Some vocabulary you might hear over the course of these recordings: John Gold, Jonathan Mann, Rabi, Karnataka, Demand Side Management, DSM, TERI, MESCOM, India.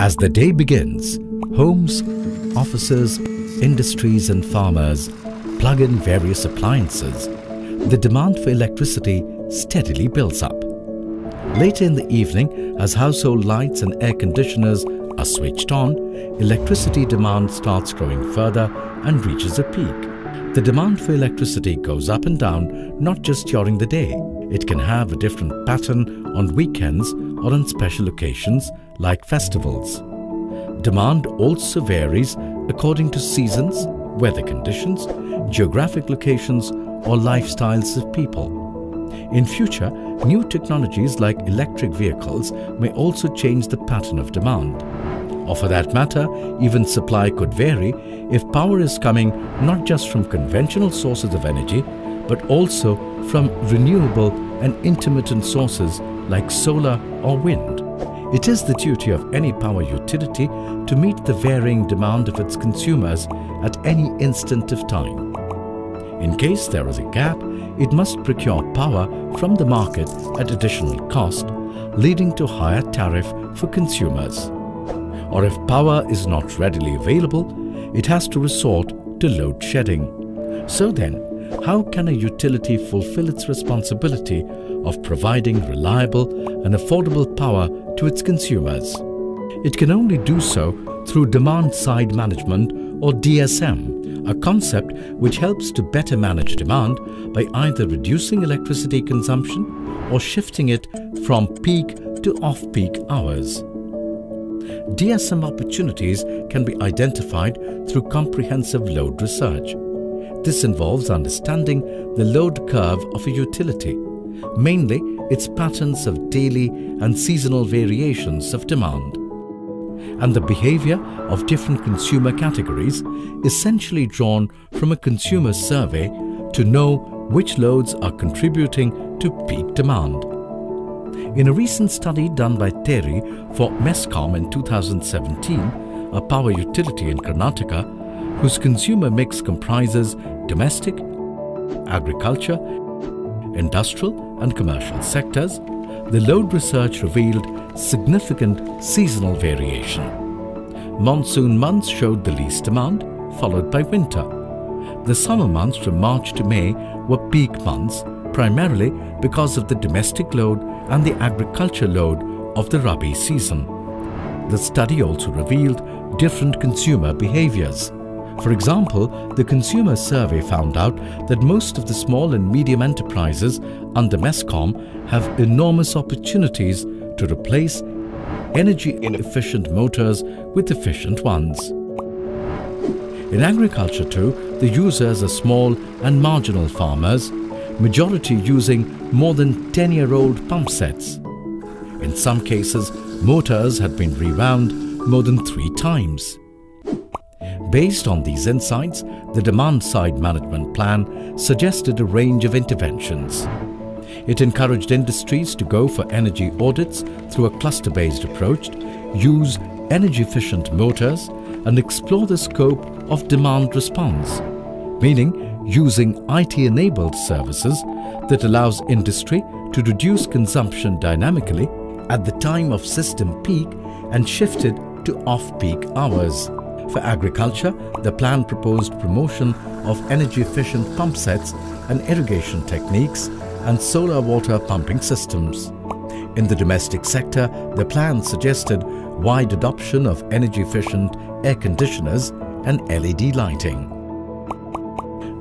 As the day begins, homes, offices, industries and farmers plug in various appliances. The demand for electricity steadily builds up. Later in the evening, as household lights and air conditioners are switched on, electricity demand starts growing further and reaches a peak. The demand for electricity goes up and down not just during the day. It can have a different pattern on weekends or on special occasions like festivals. Demand also varies according to seasons, weather conditions, geographic locations or lifestyles of people. In future, new technologies like electric vehicles may also change the pattern of demand. Or for that matter, even supply could vary if power is coming not just from conventional sources of energy, but also from renewable and intermittent sources like solar or wind. It is the duty of any power utility to meet the varying demand of its consumers at any instant of time. In case there is a gap, it must procure power from the market at additional cost, leading to higher tariff for consumers. Or if power is not readily available, it has to resort to load shedding. So then, how can a utility fulfill its responsibility of providing reliable and affordable power to its consumers? It can only do so through demand-side management or DSM, a concept which helps to better manage demand by either reducing electricity consumption or shifting it from peak to off-peak hours. DSM opportunities can be identified through comprehensive load research. This involves understanding the load curve of a utility, mainly its patterns of daily and seasonal variations of demand, and the behavior of different consumer categories, essentially drawn from a consumer survey to know which loads are contributing to peak demand. In a recent study done by TERI for MESCOM in 2017, a power utility in Karnataka, whose consumer mix comprises domestic, agriculture, industrial and commercial sectors, the load research revealed significant seasonal variation. Monsoon months showed the least demand, followed by winter. The summer months from March to May were peak months, primarily because of the domestic load and the agriculture load of the Rabi season. The study also revealed different consumer behaviors. For example, the consumer survey found out that most of the small and medium enterprises under MESCOM have enormous opportunities to replace energy-inefficient motors with efficient ones. In agriculture too, the users are small and marginal farmers, majority using more than 10-year-old pump sets. In some cases, motors had been rewound more than 3 times. Based on these insights, the demand-side management plan suggested a range of interventions. It encouraged industries to go for energy audits through a cluster-based approach, use energy-efficient motors, and explore the scope of demand response, meaning using IT-enabled services that allows industry to reduce consumption dynamically at the time of system peak and shift it to off-peak hours. For agriculture, the plan proposed promotion of energy-efficient pump sets and irrigation techniques and solar water pumping systems. In the domestic sector, the plan suggested wide adoption of energy-efficient air conditioners and LED lighting.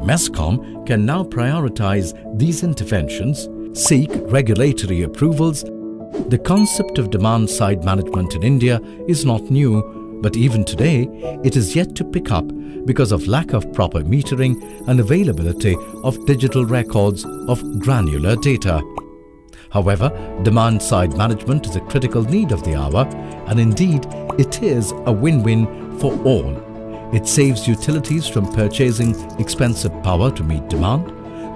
MESCOM can now prioritize these interventions, seek regulatory approvals. The concept of demand-side management in India is not new, but even today, it is yet to pick up because of lack of proper metering and availability of digital records of granular data. However, demand-side management is a critical need of the hour, and indeed, it is a win-win for all. It saves utilities from purchasing expensive power to meet demand.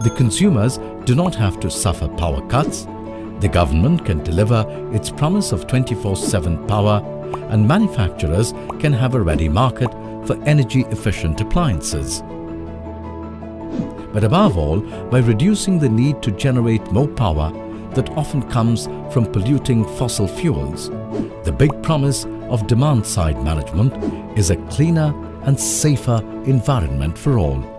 The consumers do not have to suffer power cuts. The government can deliver its promise of 24/7 power, and manufacturers can have a ready market for energy-efficient appliances. But above all, by reducing the need to generate more power, that often comes from polluting fossil fuels, the big promise of demand-side management is a cleaner and safer environment for all.